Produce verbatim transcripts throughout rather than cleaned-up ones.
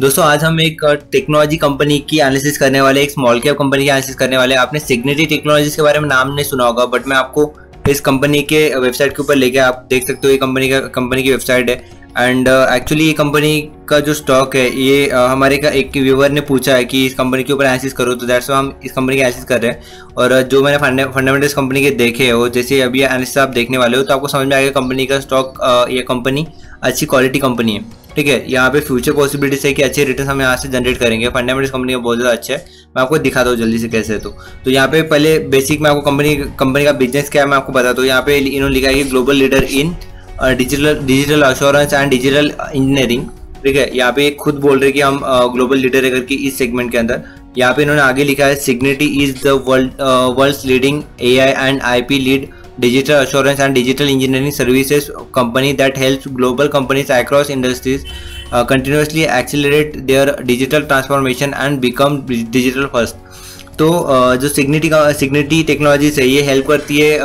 दोस्तों आज हम एक टेक्नोलॉजी कंपनी की एनालिसिस करने वाले, एक स्मॉल कैप कंपनी की एनालिसिस करने वाले। आपने सिग्निटी टेक्नोलॉजीज के बारे में नाम नहीं सुना होगा, बट मैं आपको इस कंपनी के वेबसाइट के ऊपर लेके, आप देख सकते हो ये कंपनी का कंपनी की वेबसाइट है। एंड एक्चुअली uh, ये कंपनी का जो स्टॉक है ये uh, हमारे का एक व्यूअर ने पूछा है कि इस कंपनी के ऊपर एनालिसिस करो, तो दैट्स हम इस कंपनी की एनालिसिस कर रहे हैं। और uh, जो मैंने फंडामेंटल्स कंपनी के देखे हो, जैसे अभी एनालिसिस आप देखने वाले हो, तो आपको समझ में आएगा कंपनी का स्टॉक, uh, ये कंपनी अच्छी क्वालिटी कंपनी है, ठीक है। यहाँ पे फ्यूचर पॉसिबिलिटीज है कि अच्छे रिटर्न हम यहाँ से जनरेट करेंगे। फंडामेंटल्स कंपनी का बहुत ज़्यादा अच्छा है, मैं आपको दिखा दूँ जल्दी से कैसे है। तो तो यहाँ पे पहले बेसिक मैं आपको कंपनी कंपनी का बिजनेस क्या है मैं आपको बता दूँ। यहाँ पे इन्होंने लिखा है कि global leader in digital digital assurance and digital engineering, ठीक है। यहाँ पे खुद बोल रहे कि हम ग्लोबल लीडर है करके इस सेगमेंट के अंदर। यहाँ पे इन्होंने आगे लिखा है सिग्निटी is the world world's leading A I and I P led digital assurance and digital engineering services company that helps global companies across industries continuously accelerate their digital transformation and become digital first. तो uh, जो सिग्निटी का सिग्निटी technologies है ये help करती है uh,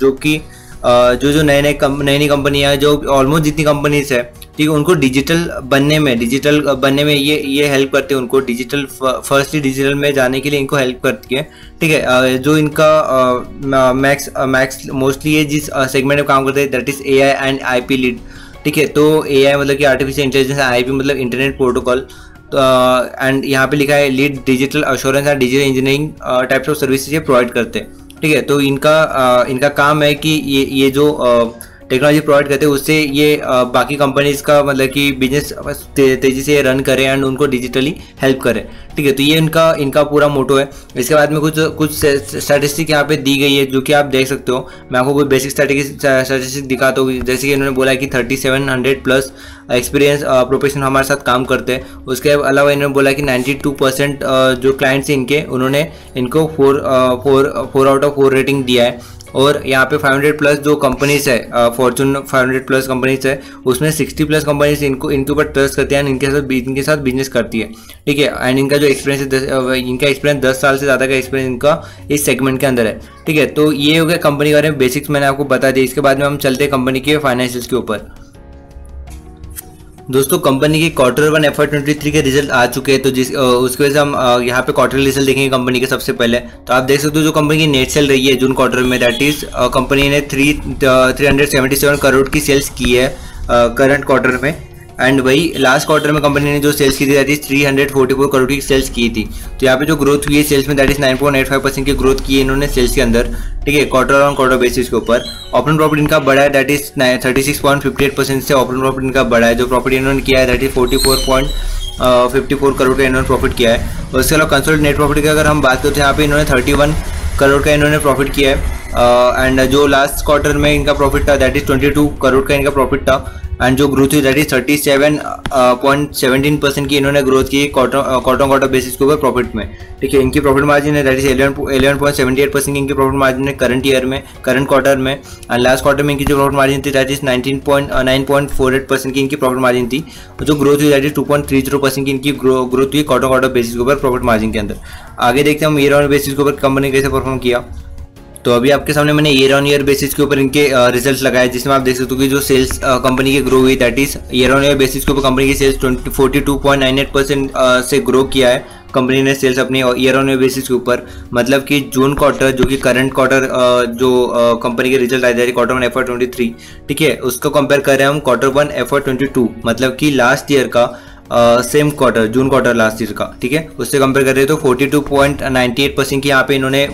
जो कि Uh, जो जो नए नए नई नई कंपनियाँ हैं, जो ऑलमोस्ट जितनी कंपनीज है, ठीक है, उनको डिजिटल बनने में डिजिटल बनने में ये ये हेल्प करती है। उनको डिजिटल फर्स्टली डिजिटल में जाने के लिए इनको हेल्प करती है, ठीक है। uh, जो इनका मैक्स मैक्स मोस्टली ये जिस सेगमेंट में काम करते हैं that is A I and I P led, ठीक है। तो ए आई मतलब कि आर्टिफिशियल इंटेलिजेंस, आई पी मतलब इंटरनेट प्रोटोकॉल। एंड uh, यहाँ पे लिखा है led digital assurance and digital engineering types of services ये प्रोवाइड करते हैं, ठीक है। तो इनका आ, इनका काम है कि ये ये जो टेक्नोलॉजी प्रोवाइड करते हैं उससे ये आ, बाकी कंपनीज का मतलब कि बिजनेस ते, तेजी से रन करें एंड उनको डिजिटली हेल्प करें, ठीक है। तो ये इनका इनका पूरा मोटो है। इसके बाद में कुछ कुछ स्टैटिस्टिक यहाँ पे दी गई है जो कि आप देख सकते हो। मैं आपको कुछ बेसिक स्टैटिस्टिक दिखाता हूँ। जैसे कि इन्होंने बोला कि thirty seven hundred plus experience professional हमारे साथ काम करते हैं। उसके अलावा इन्होंने बोला कि बानवे परसेंट जो क्लाइंट्स इनके, उन्होंने इनको four four four out of four rating दिया है। और यहाँ पे पाँच सौ प्लस जो कंपनीज है, फॉर्चून पाँच सौ प्लस कंपनीज है, उसमें साठ प्लस कंपनीज इनको इनके ऊपर ट्रस्ट करती है एंड इनके साथ इनके साथ बिजनेस करती है, ठीक है। एंड इनका जो एक्सपीरियंस है, इनका एक्सपीरियंस दस साल से ज़्यादा का एक्सपीरियंस इनका इस सेगमेंट के अंदर है, ठीक है। तो ये हो गया कंपनी के बारे में बेसिक्स मैंने आपको बता दिया। इसके बाद में हम चलते हैं कंपनी के फाइनेंशियल्स के ऊपर। दोस्तों कंपनी के quarter one F I twenty three के रिजल्ट आ चुके हैं, तो जिस उसकी वजह से हम यहाँ पे क्वार्टर रिजल्ट देखेंगे कंपनी के। सबसे पहले तो आप देख सकते हो जो कंपनी की नेट सेल रही है जून क्वार्टर में, दैट इज कंपनी ने three three hundred seventy seven crore की सेल्स की है करंट क्वार्टर में। एंड वही लास्ट क्वार्टर में कंपनी ने जो सेल्स की थी that is three hundred forty four crore की सेल्स की थी। तो यहाँ पे जो ग्रोथ हुई है सेल्स में that is nine point eight five percent की ग्रोथ की है इन्होंने सेल्स के अंदर, ठीक है, क्वार्टर ऑन क्वार्टर बेसिस के ऊपर। ऑपरेटिंग प्रॉफिट इनका बढ़ा है that is thirty six point fifty eight percent से ऑपरेटिंग प्रॉफिट इनका बढ़ा है। जो प्रॉफिट इन्होंने किया है that is forty four point fifty four crore का इन्होंने प्रॉफिट किया है। और इसके अलावा कंसोलिडेट नेट प्रॉफिट की अगर हम बात करते हैं, यहाँ पे इन्होंने थर्टी वन करोड़ का इन्होंने प्रॉफिट किया है। एंड जो लास्ट क्वार्टर में इनका प्रॉफिट था that is twenty two crore का इनका प्रॉफिट था। एंड जो ग्रोथ हुई that is thirty seven point seventeen percent की इन्होंने ग्रोथ की क्वार्टर ऑन क्वार्टर बेसिस के ऊपर प्रॉफिट में, ठीक है। इनकी प्रॉफिट मार्जिन है that is eleven eleven point seventy eight percent की इनकी प्रॉफिट मार्जिन है करंट ईयर में, करंट क्वार्टर में। एंड लास्ट क्वार्टर में इनकी जो प्रॉफिट मार्जिन थी that is nineteen point nine point four eight percent की इनकी प्रॉफिट मार्जिन थी। जो ग्रोथ हुई that is two point three zero percent की इनकी ग्रोथ हुई क्वार्टर क्वार्टर बेसिस के ऊपर प्रॉफिट मार्जिन के अंदर। आगे देखते हैं हम ईयर ऑन बेसिस के ऊपर कंपनी कैसे परफॉर्म किया। तो अभी आपके सामने मैंने ईयर ऑन ईयर बेसिस के ऊपर इनके रिजल्ट्स लगाए, जिसमें आप देख सकते हो कि जो सेल्स कंपनी की ग्रो हुई that is year on year basis के ऊपर कंपनी की sales twenty forty two point nine eight percent से ग्रो किया है कंपनी ने सेल्स अपनी ईयर ऑन ईयर बेसिस के ऊपर। मतलब कि जून क्वार्टर जो कि करंट क्वार्टर जो कंपनी के रिजल्ट आए थे quarter one F I twenty three, ठीक है, उसको कंपेयर कर रहे हैं हम quarter one F I twenty two मतलब कि लास्ट ईयर का same quarter June quarter last year का, ठीक है, उससे कंपेयर कर रहे हैं तो forty two point nine eight percent की यहाँ पे इन्होंने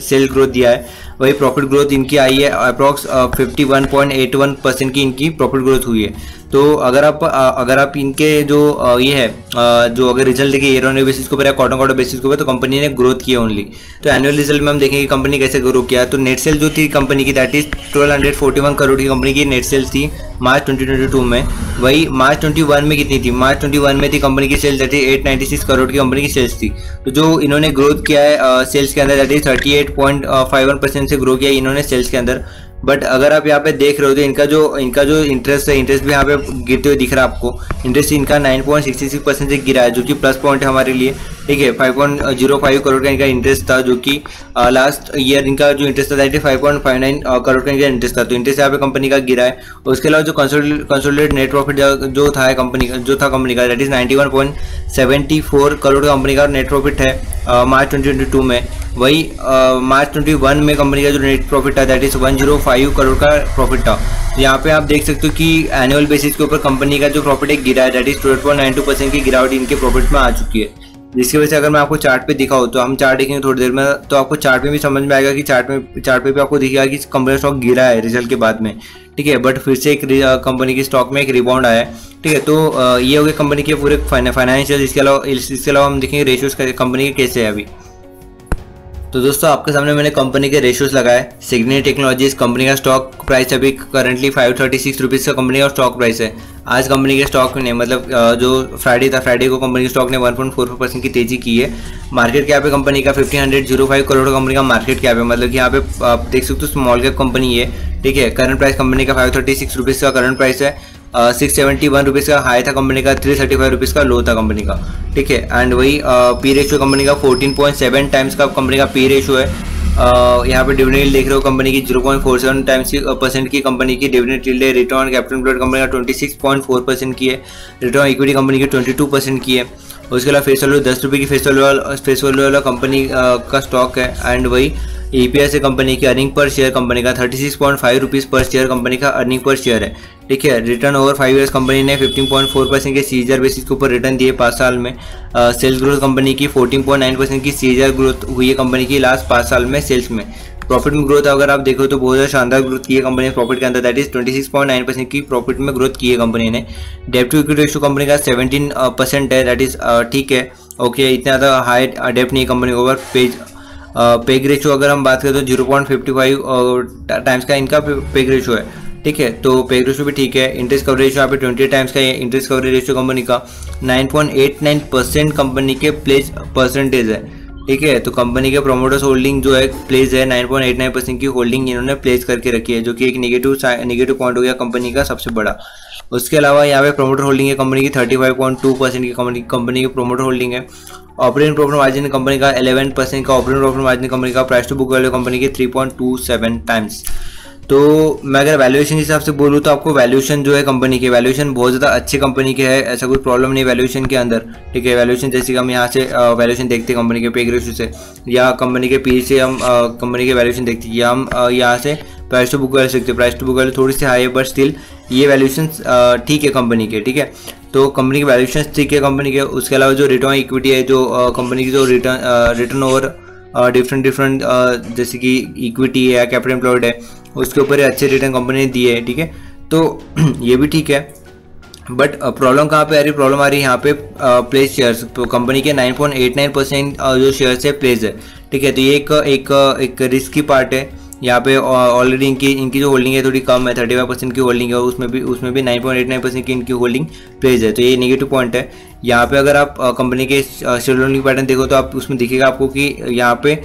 सेल ग्रोथ दिया है। वही प्रॉफिट ग्रोथ इनकी आई है approx fifty one point eight one percent की इनकी प्रॉफिट ग्रोथ हुई है। तो अगर आप अगर आप इनके जो ये है जो अगर रिजल्ट देखें ईयर ऑन ईयर बेसिस के ऊपर या क्वार्टर क्वार्टर बेसिस के ऊपर, तो कंपनी ने ग्रोथ किया ओनली। तो एनुअल रिजल्ट में हम देखेंगे कंपनी कैसे ग्रो किया। तो नेट सेल जो थी कंपनी की that is twelve hundred forty one crore की कंपनी की नेट सेल थी मार्च ट्वेंटी ट्वेंटी टू में। वही मार्च ट्वेंटी वन में कितनी थी, मार्च ट्वेंटी वन में थी कंपनी की sales that is eight ninety six crore की कंपनी की सेल्स थी। तो जो इन्होंने ग्रोथ किया है सेल्स के अंदर that is thirty eight point five one percent से ग्रो किया इन्होंने सेल्स के अंदर। बट अगर आप यहाँ पे देख रहे हो तो इनका जो इनका जो इंटरेस्ट है, इंटरेस्ट भी यहाँ पे गिरते हुए दिख रहा है आपको। इंटरेस्ट इनका nine point sixty six percent से गिरा है जो कि प्लस पॉइंट है हमारे लिए, ठीक है, five point zero five crore का इनका इंटरेस्ट था, जो कि लास्ट ईयर इनका जो इंटरेस्ट था that is five point five nine crore का इनका इंटरेस्ट था। तो इंटरेस्ट यहाँ पे कंपनी का गिरा है। उसके अलावा जो कंसोलिडेटेड नेट प्रॉफिट जो था कंपनी का जो था कंपनी का that is ninety one point seven four crore का कंपनी का नेट प्रॉफिट है मार्च ट्वेंटी ट्वेंटी टू में। वही मार्च ट्वेंटी वन में कंपनी का जो नेट प्रॉफिट था that is one zero five crore का प्रॉफिट था। यहाँ पे आप देख सकते हो कि एनुअल बेसिस के ऊपर कंपनी का जो प्रॉफिट है गिरा है that is twelve point nine two percent की गिरावट इनके प्रॉफिट में आ चुकी है। जिसकी वजह से अगर मैं आपको चार्ट पे दिखाऊं तो हम चार्ट देखेंगे थोड़ी देर में, तो आपको चार्ट में भी समझ में आएगा कि चार्ट में चार्ट पे भी आपको दिखेगा कि कंपनी का स्टॉक गिरा है रिजल्ट के बाद में, ठीक है। बट फिर से एक कंपनी के स्टॉक में एक रिबाउंड आया है, ठीक है। तो ये हो गए कंपनी के पूरे फाइनेंशियल। इसके अलावा इसके अलावा हम देखेंगे रेशियोज कंपनी के कैसे है अभी। तो दोस्तों आपके सामने मैंने कंपनी के रेशियोज लगाए। सिग्निटी टेक्नोलॉजीज कंपनी का स्टॉक प्राइस अभी currently five thirty six rupees का कंपनी का स्टॉक प्राइस है। आज कंपनी के स्टॉक ने मतलब जो फ्राइडे था फ्राइडे को कंपनी के स्टॉक ने one point four four percent की तेजी की है। मार्केट कैप है कंपनी का fifteen hundred zero five crore company का मार्केट कैप है, मतलब कि यहाँ पे आप देख सकते हो स्मॉल कैप कंपनी है, ठीक है। करंट प्राइस कंपनी का फाइव थर्टी सिक्स रुपीज़ का करंट प्राइस है। सिक्स सेवेंटी वन रुपीज़ का हाई था कंपनी का, थ्री थर्टी फाइव रुपीज़ का लो था कंपनी का, ठीक है। एंड वही पी रेशो कंपनी का फोर्टीन पॉइंट सेवन टाइम्स का कंपनी का पी रेशो है। uh, यहाँ पे डिविडेंड देख रहे हो कंपनी की zero point four seven times percent की कंपनी की डिविडेंड यील्ड है। Return on capital employed company का twenty six point four percent की है। रिटर्न इक्विटी कंपनी की ट्वेंटी टू परसेंट की है। उसके अलावा फेस वैल्यू दस रुपये की फेस वैल्यू फेस वैल्यू वाला कंपनी का स्टॉक है। एंड वही ई पी एस है कंपनी की, अर्निंग पर शेयर कंपनी का thirty six point five rupees per share company का अर्निंग पर शेयर है, ठीक है। Return over five years company ने फिफ्टीन पॉइंट फोर परसेंट के सी जी आर बेसिस के ऊपर रिटर्न दिए पाँच साल में। सेल्स ग्रोथ कंपनी की फोर्टीन पॉइंट नाइन परसेंट की सी जी आर ग्रोथ हुई है कंपनी की लास्ट पाँच साल में सेल्स में। प्रॉफिट में ग्रोथ अगर आप देखो तो बहुत ज़्यादा शानदार ग्रोथ की है कंपनी ने प्रॉफिट के अंदर, that is twenty six point nine percent की प्रॉफिट में ग्रोथ की है कंपनी ने। डेप्ट टू इक्विटी रेशियो कंपनी का सेवनटीन परसेंट है, दैट इज ठीक है, ओके। इतना ज़्यादा हाई डेप्ट नहीं है company over page PEG ratio अगर हम बात करें तो zero point fifty five times का इनका पेग रेशो है, ठीक है। तो पेग रेशो भी ठीक है। इंटरेस्ट कवरेज रेशो यहाँ पे ट्वेंटी टाइम्स का है। इंटरेस्ट कवरेज रेशो कंपनी का nine point eight nine percent company के प्लेज परसेंटेज है, ठीक है। तो कंपनी के प्रोमोटर्स होल्डिंग जो है प्लेज है nine point eight nine percent की होल्डिंग इन्होंने प्लेज करके रखी है, जो कि एक नेगेटिव नेगेटिव पॉइंट हो गया कंपनी का सबसे बड़ा। उसके अलावा यहाँ पे प्रोमोटर होल्डिंग है कंपनी की thirty five point two percent की कंपनी कंपनी की प्रोमोटर होल्डिंग है। ऑपरेटिंग प्रॉफिट मार्जिन कंपनी का इलेवन परसेंट का ऑपरेटिंग प्रॉफिट मार्जिन कंपनी का। Price to book value company की three point two seven times. तो मैं अगर वैल्यूएशन के हिसाब से बोलूँ तो आपको वैल्यूएशन जो है कंपनी के वैल्यूएशन बहुत ज़्यादा अच्छे कंपनी के है, ऐसा कोई प्रॉब्लम नहीं वैल्यूएशन के अंदर, ठीक है। वैल्यूएशन जैसे कि हम यहाँ से वैल्यूएशन देखते हैं कंपनी के पे रेशो से या कंपनी के पी से हम कंपनी के वैल्यूएशन देखते हैं, या हम यहाँ से प्राइस टू बुक वैल्यू सकते हैं। प्राइस टू बुक वैल्यू थोड़ी सी हाई है बट स्टिल ये वैल्यूएशन ठीक है कंपनी के, ठीक है। तो कंपनी के वैल्यूएशन ठीक है कंपनी के। उसके अलावा जो रिटर्न इक्विटी है जो कंपनी की जो return return over different different जैसे कि इक्विटी है या कैपिटल एम्प्लॉयड है उसके ऊपर अच्छे रिटर्न कंपनी ने दिए है, ठीक है। तो ये भी ठीक है। बट प्रॉब्लम कहाँ पे आ रही प्रॉब्लम आ रही है यहाँ पे प्लेस शेयर्स। तो कंपनी के nine point eight nine percent जो शेयर्स है प्लेस है, ठीक है। तो ये एक एक एक रिस्क की पार्ट है। यहाँ पे ऑलरेडी इनकी इनकी जो होल्डिंग है थोड़ी कम है, थर्टी फाइव परसेंट की होल्डिंग है और उसमें भी उसमें भी nine point eight nine percent की इनकी होल्डिंग प्लेज है। तो ये नेगेटिव पॉइंट है। यहाँ पे अगर आप कंपनी के शेयर होल्डिंग पैटर्न देखो तो आप उसमें दिखेगा आपको कि यहाँ पे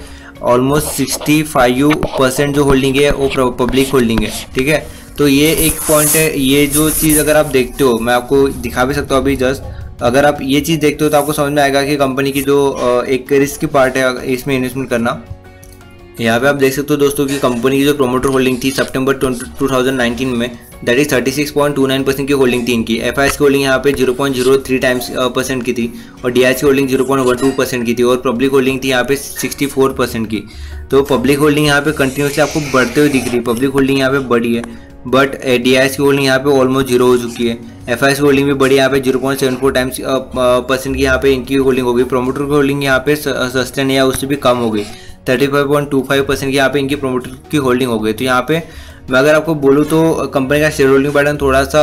ऑलमोस्ट सिक्सटी फाइव परसेंट जो होल्डिंग है वो पब्लिक होल्डिंग है, ठीक है। तो ये एक पॉइंट है। ये जो चीज़ अगर आप देखते हो, मैं आपको दिखा भी सकता हूँ अभी जस्ट, अगर आप ये चीज़ देखते हो तो आपको समझ में आएगा कि कंपनी की जो एक रिस्क की पार्ट है इसमें इन्वेस्टमेंट करना। यहाँ पे आप देख सकते हो दोस्तों कि कंपनी की जो प्रोमोटर होल्डिंग थी सितंबर टू थाउजेंड नाइनटीन में that is thirty six point two nine percent की होल्डिंग थी इनकी। एफ आई एस की होल्डिंग यहाँ पे zero point zero three times percent की थी और डी आई एस की holding zero point one two percent की थी और पब्लिक होल्डिंग थी यहाँ पे सिक्सटी फोर परसेंट की। तो पब्लिक होल्डिंग यहाँ पे कंटिन्यूसली आपको बढ़ते हुए दिख रही है, पब्लिक होल्डिंग यहाँ पे बढ़ी है बट डी आई एस की होल्डिंग यहाँ पे ऑलमोस्ट जीरो हो चुकी है। एफ आई एस की होल्डिंग भी बढ़ी यहाँ पे zero point seven four times percent की यहाँ पे इनकी होल्डिंग होगी। प्रोमोटर की होल्डिंग यहाँ पे सस्टेन या उससे भी कम हो गई, thirty five point two five percent की यहाँ पे इनकी प्रोमोटर की होल्डिंग हो गई। तो यहाँ पे मैं अगर आपको बोलूँ तो कंपनी का शेयर होल्डिंग पैटर्न थोड़ा सा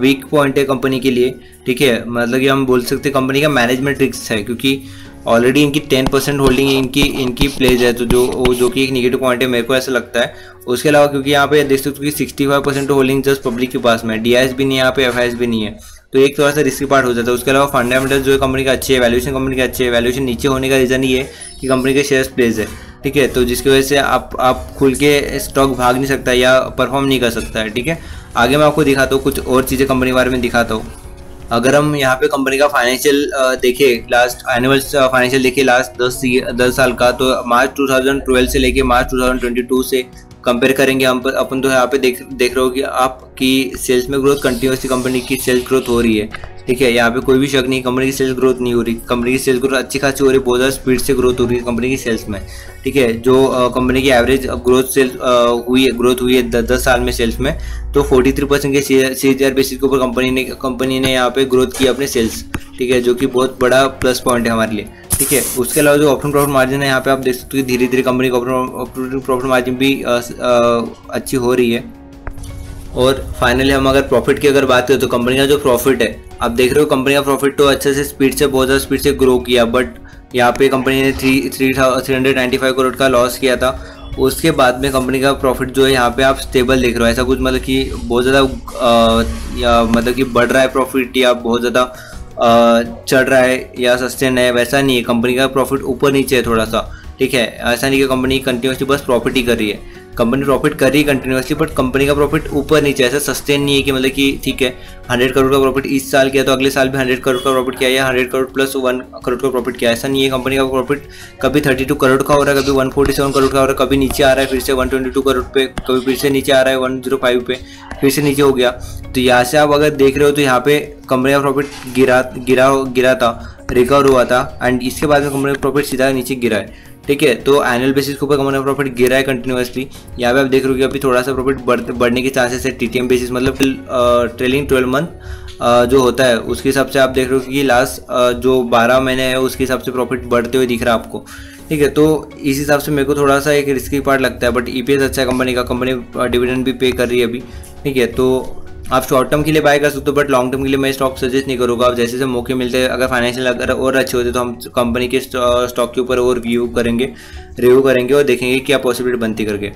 वीक पॉइंट है कंपनी के लिए, ठीक है। मतलब कि हम बोल सकते हैं कंपनी का मैनेजमेंट रिस्क है क्योंकि ऑलरेडी इनकी टेन परसेंट होल्डिंग इनकी इनकी प्लेज है, तो जो जो कि एक नेगेटिव पॉइंट है मेरे को ऐसा लगता है। उसके अलावा क्योंकि यहाँ पे देख सकते हो कि sixty five percent holding just public के पास में, डी आई एस भी नहीं है यहाँ पे, एफ आई एस भी नहीं है, तो एक थोड़ा सा रिस्की पार्ट हो जाता है। उसके अलावा फंडामेंटल जो है कंपनी का अच्छे है, वैल्यूएशन कंपनी के अच्छे है। वैल्यूएशन नीचे होने का रीज़न ये है कि कंपनी के शेयर्स प्लेज है, ठीक है। तो जिसकी वजह से आप आप खुल के स्टॉक भाग नहीं सकता या परफॉर्म नहीं कर सकता है, ठीक है। आगे मैं आपको दिखाता हूँ कुछ और चीज़ें कंपनी के बारे में दिखाता हूँ। अगर हम यहाँ पे कंपनी का फाइनेंशियल देखें, लास्ट एनुअल फाइनेंशियल देखें लास्ट दस दस साल का, तो मार्च दो हज़ार बारह से लेके मार्च दो हज़ार बाईस से कंपेयर करेंगे हम अपन, तो यहाँ पे देख देख रहे हो कि आपकी सेल्स में ग्रोथ कंटिन्यूसली कंपनी की सेल्स ग्रोथ हो रही है। ठीक है, यहाँ पे कोई भी शक नहीं, कंपनी की सेल्स ग्रोथ नहीं हो रही, कंपनी की सेल्स ग्रोथ अच्छी खासी हो रही है, बहुत ज़्यादा स्पीड से ग्रोथ हो रही है कंपनी की सेल्स में। ठीक है, जो कंपनी की एवरेज ग्रोथ सेल्स हुई है ग्रोथ हुई है दस साल में सेल्स में, तो फोर्टी थ्री परसेंट के सीजीआर बेसिस के ऊपर कंपनी ने कंपनी ने यहाँ पे ग्रोथ की अपने सेल्स। ठीक है, जो कि बहुत बड़ा प्लस पॉइंट है हमारे लिए। ठीक है, उसके अलावा जो ऑपरेटिंग प्रॉफिट मार्जिन है यहाँ पे आप देख सकते हो कि धीरे धीरे कंपनी का ऑपरेटिंग प्रॉफिट मार्जिन भी आ, आ, अच्छी हो रही है। और फाइनली हम अगर प्रॉफिट की अगर बात करें तो कंपनी का जो प्रॉफिट है आप देख रहे हो, कंपनी का प्रॉफिट तो अच्छे से स्पीड से बहुत ज़्यादा स्पीड से ग्रो किया, बट यहाँ पे कंपनी ने three three three hundred ninety five crore का लॉस किया था। उसके बाद में कंपनी का प्रॉफिट जो है यहाँ पे आप स्टेबल देख रहे हो, ऐसा कुछ मतलब कि बहुत ज़्यादा मतलब कि बढ़ रहा है प्रॉफिट या बहुत ज़्यादा चढ़ रहा है या सस्टेन है, वैसा नहीं है। कंपनी का प्रॉफिट ऊपर नीचे है थोड़ा सा। ठीक है, ऐसा नहीं कि कंपनी कंटिन्यूसली बस प्रॉफिट ही कर रही है, कंपनी प्रॉफिट कर रही है कंटिन्यूसली, बट कंपनी का प्रॉफिट ऊपर नीचे, ऐसा सस्टेन नहीं है कि मतलब कि ठीक है हंड्रेड करोड़ का प्रॉफिट इस साल किया तो अगले साल भी हंड्रेड करोड़ का प्रॉफिट किया या hundred crore plus one crore का प्रॉफिट किया, ऐसा नहीं है। कंपनी का प्रॉफिट कभी थर्टी टू करोड़ का हो रहा है, कभी वन फोर्टी सेवन करोड़ का हो रहा है, कभी नीचे आ रहा है फिर से वन ट्वेंटी टू करोड़ पे, कभी फिर से नीचे आ रहा है वन जीरो फाइव पे, फिर से नीचे हो गया। तो यहाँ से आप अगर देख रहे हो तो यहाँ पे कंपनी का प्रॉफिट गिरा गिरा गिरा था, रिकवर हुआ था, एंड इसके बाद में कंपनी का प्रॉफिट सीधा नीचे गिरा है। ठीक है, तो एनुअल बेसिस के ऊपर कंपनी का प्रॉफिट गिरा है कंटिन्यूसली। यहाँ पे आप देख रहे हो कि अभी थोड़ा सा प्रॉफिट बढ़, बढ़ने के चांसेस है। टीटीएम बेसिस मतलब ट्रेलिंग ट्वेल्व मंथ जो होता है उसके हिसाब से आप देख रहे हो कि लास्ट जो बारह महीने है उसके हिसाब से प्रॉफिट बढ़ते हुए दिख रहा है आपको। ठीक है, तो इस हिसाब से मेरे को थोड़ा सा एक रिस्की पार्ट लगता है, बट ईपीएस अच्छा है कंपनी का, कंपनी डिविडेंड भी पे कर रही है अभी। ठीक है, तो आप शॉर्ट टर्म के लिए बाय कर सकते हो, बट लॉन्ग टर्म के लिए मैं स्टॉक सजेस्ट नहीं करूँगा। आप जैसे जैसे मौके मिलते हैं, अगर फाइनेंशियल अगर और अच्छे होते तो हम कंपनी के स्टॉक के ऊपर और व्यू करेंगे रिव्यू करेंगे और देखेंगे क्या पॉसिबिलिटी बनती करके।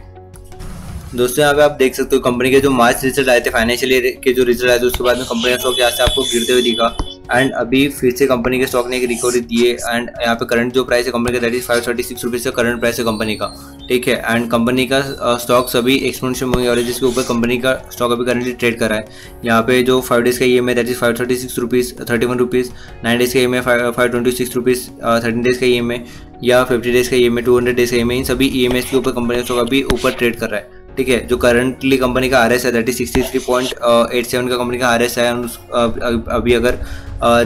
दोस्तों, यहाँ पे आप देख सकते हो कंपनी के जो मार्च रिजल्ट आए थे, फाइनेंशियल ईयर के जो रिजल्ट आए थे, उसके बाद में कंपनी का स्टॉक यहाँ से आपको गिरते हुए दिखा, एंड अभी फिर से कंपनी के स्टॉक ने एक रिकवरी दी है। एंड यहाँ पे करंट जो प्राइस है कंपनी का that is five thirty six rupees का करंट प्राइस है कंपनी का। ठीक है, एंड कंपनी का स्टॉक सभी एक्सपोनेंशियल मूविंग एवरेज के ऊपर कंपनी का स्टॉक अभी करंटली ट्रेड कर रहा है। यहाँ पे जो फाइव डेज का ई एम है that is five thirty six rupees thirty one rupees nine days का ई एम है five twenty six rupees thirteen days का ई एम है या फिफ्टी डेज का ई एम है टू हंड्रेड डेज का ई एम है, इन सभी ई एम एस के ऊपर कंपनी का स्टॉक अभी ऊपर ट्रेड कर रहा है। ठीक है, जो करंटली कंपनी का आर एस है that is sixty three point eight seven का कंपनी का आर एस है। अभी अगर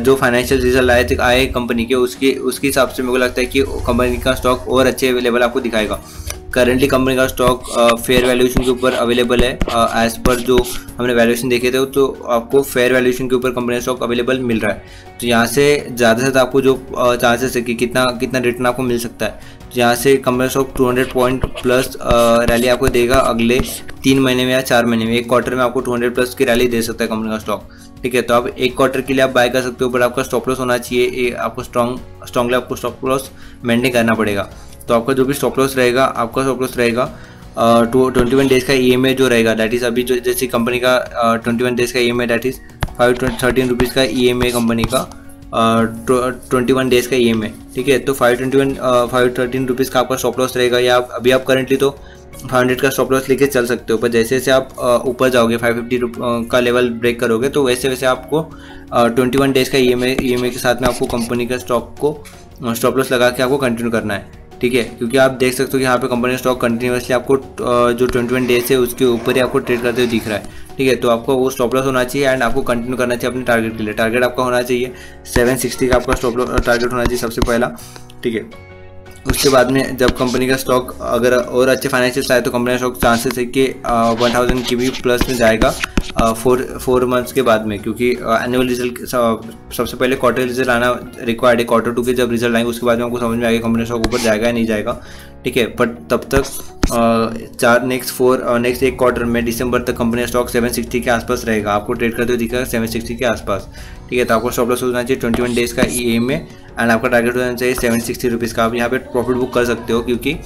जो फाइनेंशियल रिजल्ट आए थे आए कंपनी के उसके उसके हिसाब से मेरे को लगता है कि कंपनी का स्टॉक और अच्छे लेवल आपको दिखाएगा। करंटली कंपनी का स्टॉक फेयर वैल्यूएशन के ऊपर अवेलेबल है, एज पर जो हमने वैल्यूएशन देखे थे तो आपको फेयर वैल्यूएशन के ऊपर कंपनी का स्टॉक अवेलेबल मिल रहा है। तो यहाँ से ज़्यादा से ज़्यादा आपको जो चांसेस है कि कितना कितना रिटर्न आपको मिल सकता है, तो यहाँ से कंपनी का stock two hundred point plus rally आपको देगा अगले तीन महीने में या चार महीने में, एक क्वार्टर में आपको टू हंड्रेड प्लस की रैली दे सकता है कंपनी का स्टॉक। ठीक है, तो आप एक क्वार्टर के लिए आप बाय कर सकते हो, बट आपका स्टॉप लॉस होना चाहिए, आपको स्ट्रॉन्ग स्ट्रॉन्गली आपको स्टॉप लॉस मेंटेन करना पड़ेगा। तो आपका जो भी स्टॉप लॉस रहेगा आपका स्टॉप लॉस रहेगा टू ट्वेंटी वन डेज का ई एम ए जो रहेगा दैट इज़ अभी जो जैसे कंपनी का ट्वेंटी वन डेज का E M A that is five thirteen rupees का ई एम ए कंपनी का ट्वेंटी वन डेज का ई एम ए। ठीक है, तो five twenty one five thirteen rupees का आपका स्टॉप लॉस रहेगा, या आप अभी आप करंटली तो फाइव हंड्रेड का स्टॉप लॉस लेके चल सकते हो, पर जैसे जैसे आप ऊपर जाओगे फाइव फिफ्टी का लेवल ब्रेक करोगे तो वैसे वैसे आपको ट्वेंटी वन डेज का ई एम ए ई एम ए के साथ में आपको कंपनी का स्टॉक को स्टॉप लॉस लगा के आपको कंटिन्यू करना है। ठीक है, क्योंकि आप देख सकते हो कि यहाँ पे कंपनी स्टॉक कंटिन्यूसली आपको जो ट्वेंटी वन डेज है उसके ऊपर ही आपको ट्रेड करते हुए दिख रहा है। ठीक है, तो आपको वो स्टॉप लॉस होना चाहिए एंड आपको कंटिन्यू करना चाहिए अपने टारगेट के लिए। टारगेट आपका होना चाहिए सेवन सिक्सटी का आपका स्टॉप लॉस टारगेट होना चाहिए सबसे पहला। ठीक है, उसके बाद में जब कंपनी का स्टॉक अगर और अच्छे फाइनेंशियल्स आए तो कंपनी का स्टॉक चांसेस है कि वन थाउजेंड की भी प्लस में जाएगा फोर फोर मंथ्स के बाद में, क्योंकि एनुअल रिजल्ट सबसे पहले क्वार्टर रिजल्ट आना रिक्वायर्ड है। क्वार्टर टू के जब रिजल्ट आएंगे उसके बाद में आपको समझ में आएगा कंपनी का स्टॉक ऊपर जाएगा या नहीं जाएगा। ठीक है, बट तब तक चार नेक्स्ट फोर नेक्स्ट एक क्वार्टर में दिसंबर तक कंपनी का स्टॉक सेवन सिक्सटी के आसपास रहेगा, आपको ट्रेड करते हुए दिखेगा सेवन सिक्सटी के आसपास। ठीक है, तो आपको स्टॉप लॉस होना चाहिए ट्वेंटी वन डेज का ई एम ए एंड आपका टारगेट होना चाहिए सेवन सिक्सटी रुपीज़ का। आप यहाँ पे प्रॉफिट बुक कर सकते हो, क्योंकि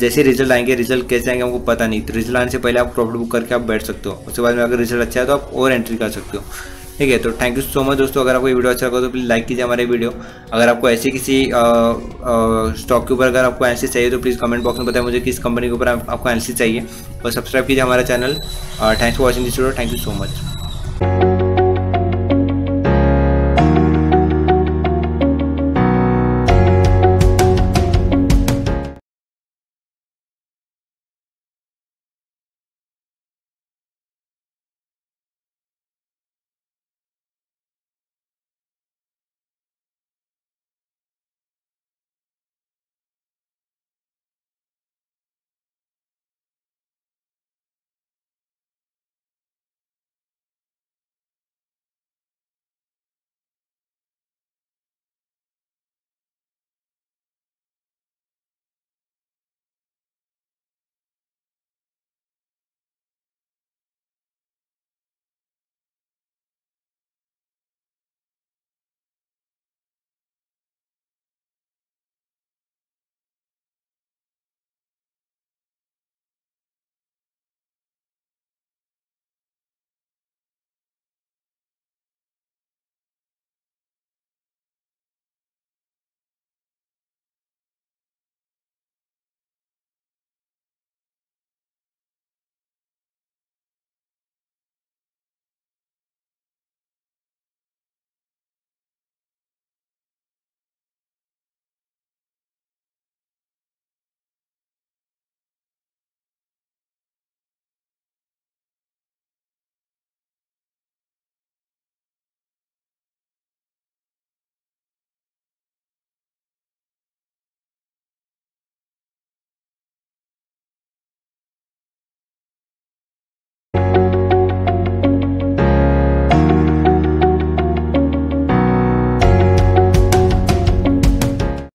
जैसे रिजल्ट आएंगे रिजल्ट कैसे आएंगे हमको पता नहीं, तो रिजल्ट आने से पहले आप प्रॉफिट बुक करके आप बैठ सकते हो, उसके बाद में अगर रिजल्ट अच्छा है तो आप और एंट्री कर सकते हो। ठीक है, तो थैंक यू सो मच दोस्तों। अगर आपको ये वीडियो अच्छा लगा तो प्लीज़ लाइक कीजिए हमारे वीडियो। अगर आपको ऐसे किसी स्टॉक के ऊपर अगर आपको एनालिसिस चाहिए तो प्लीज़ कमेंट बॉक्स में बताएं मुझे किस कंपनी के ऊपर आपको एनालिसिस चाहिए, और सब्सक्राइब कीजिए हमारा channel. Thanks for watching this video, thank you so much.